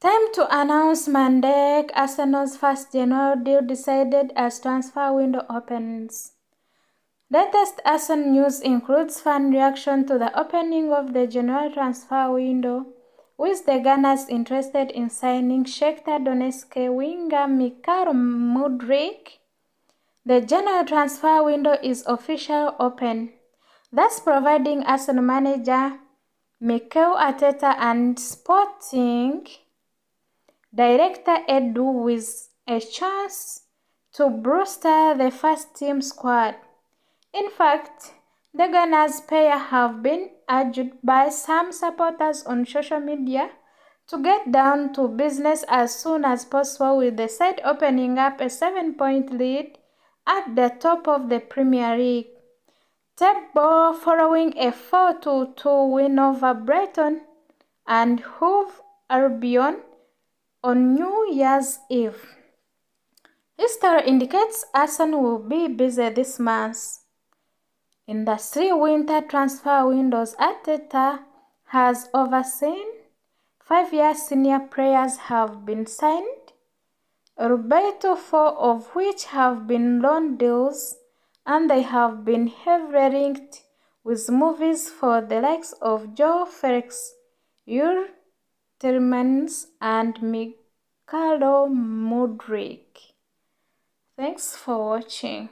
Time to announce Mandek, Arsenal's first general deal decided as transfer window opens. Latest Arsenal news includes fan reaction to the opening of the general transfer window, with the Gunners interested in signing Shakhtar Donetsk winger Mykhaylo Mudryk. The general transfer window is officially open, thus providing Arsenal manager Mikel Ateta and Sporting Director Edu with a chance to bolster the first team squad. In fact, the Gunners player have been urged by some supporters on social media to get down to business as soon as possible, with the side opening up a 7-point lead at the top of the Premier League table following a 4-2 win over Brighton and Hove Albion on New Year's Eve. History indicates Arsenal will be busy this month. In the 3 winter transfer windows Arteta has overseen, 5-year senior players have been signed, albeit 4 of which have been loan deals, and they have been heavily linked with moves for the likes of Joe Felix Termans and Mykhaylo Mudryk. Thanks for watching.